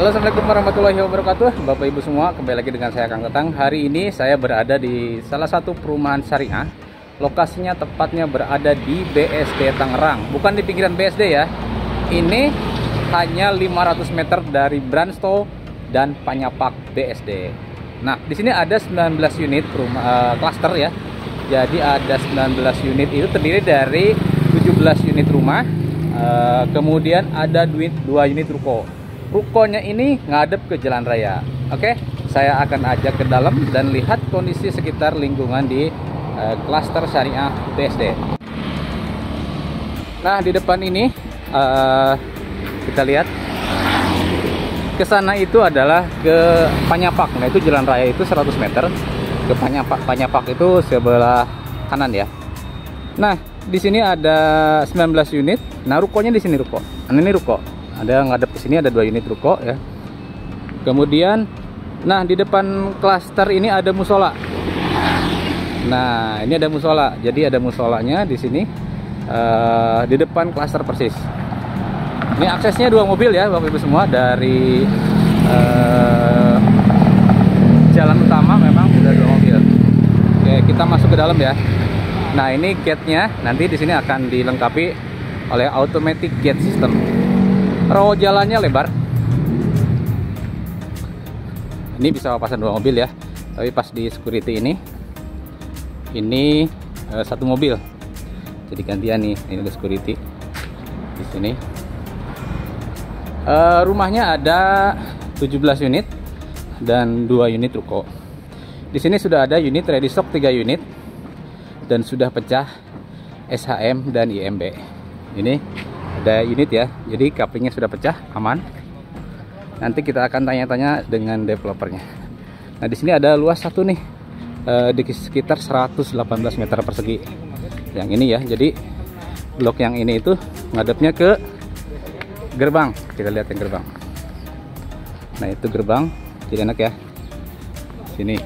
Halo, assalamualaikum warahmatullahi wabarakatuh. Bapak Ibu semua, kembali lagi dengan saya Kang Ketang. Hari ini saya berada di salah satu perumahan syariah. Lokasinya tepatnya berada di BSD Tangerang, bukan di pinggiran BSD ya. Ini hanya 500 meter dari Brandstow dan Panyapak BSD. Nah, di sini ada 19 unit klaster ya. Jadi ada 19 unit, itu terdiri dari 17 unit rumah, kemudian ada 2 unit ruko. Rukonya ini ngadep ke jalan raya. Oke, saya akan ajak ke dalam dan lihat kondisi sekitar lingkungan di klaster syariah BSD. Nah, di depan ini kita lihat ke sana itu adalah ke Panyapak. Nah, itu jalan raya itu 100 meter. Ke Panyapak itu sebelah kanan ya. Nah, di sini ada 19 unit. Nah, rukonya di sini ruko. Nah, ini ruko. Ada ngadep ke sini ada 2 unit ruko ya. Kemudian nah di depan klaster ini ada musola. Nah, ini ada musola. Jadi ada musolanya di sini di depan klaster persis. Ini aksesnya 2 mobil ya, Bapak Ibu semua, dari jalan utama memang sudah 2 mobil. Oke, kita masuk ke dalam ya. Nah, ini gate-nya nanti di sini akan dilengkapi oleh automatic gate system. Row jalannya lebar. Ini bisa pasang 2 mobil ya. Tapi pas di security ini 1 mobil. Jadi gantian nih, ini ada security di sini. Rumahnya ada 17 unit dan 2 unit ruko. Di sini sudah ada unit ready stock 3 unit dan sudah pecah SHM dan IMB. Ini ada unit ya, jadi kaplingnya sudah pecah, aman. Nanti kita akan tanya-tanya dengan developernya. Nah, di sini ada luas satu nih di sekitar 118 meter persegi. Yang ini ya, jadi blok yang ini itu ngadepnya ke gerbang. Kita lihat yang gerbang. Nah, itu gerbang. Jadi enak ya sini.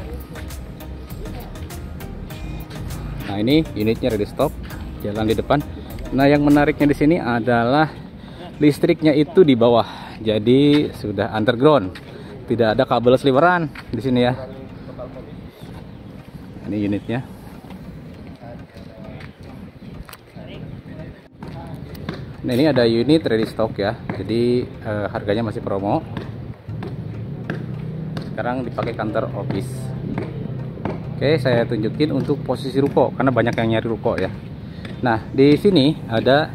Nah, ini unitnya ready stock, jalan di depan. Nah, yang menariknya di sini adalah listriknya itu di bawah, jadi sudah underground, tidak ada kabel seliweran di sini ya. Ini unitnya. Nah, ini ada unit ready stock ya, jadi harganya masih promo. Sekarang dipakai kantor office. Oke, saya tunjukin untuk posisi ruko karena banyak yang nyari ruko ya. Nah, di sini ada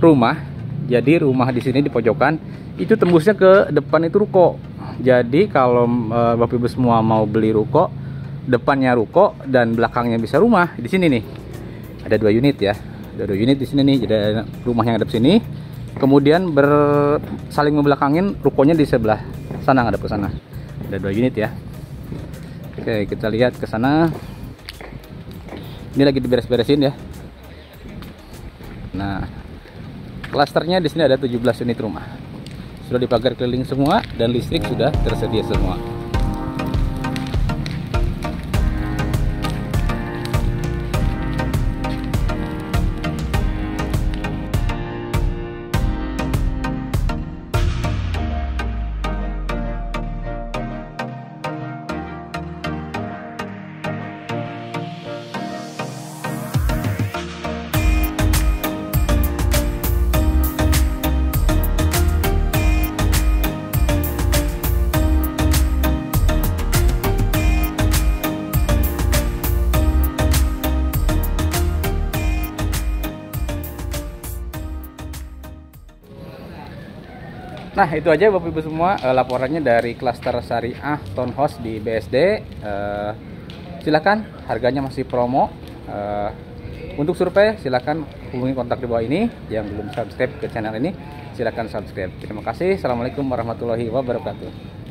rumah. Jadi rumah di sini di pojokan itu tembusnya ke depan itu ruko. Jadi kalau Bapak Ibu semua mau beli ruko, depannya ruko dan belakangnya bisa rumah. Di sini nih ada 2 unit ya. Ada 2 unit di sini nih. Jadi ada rumah yang ada di sini. Kemudian saling membelakangin rukonya di sebelah sana, ada ke sana. Ada 2 unit ya. Oke, kita lihat ke sana. Ini lagi diberes-beresin ya. Nah, klasternya di sini ada 17 unit rumah. Sudah dipagar keliling semua dan listrik sudah tersedia semua. Nah, itu aja Bapak Ibu semua laporannya dari klaster syariah townhouse di BSD. Silakan, harganya masih promo. Untuk survei silakan hubungi kontak di bawah ini. Yang belum subscribe ke channel ini silakan subscribe. Terima kasih. Assalamualaikum warahmatullahi wabarakatuh.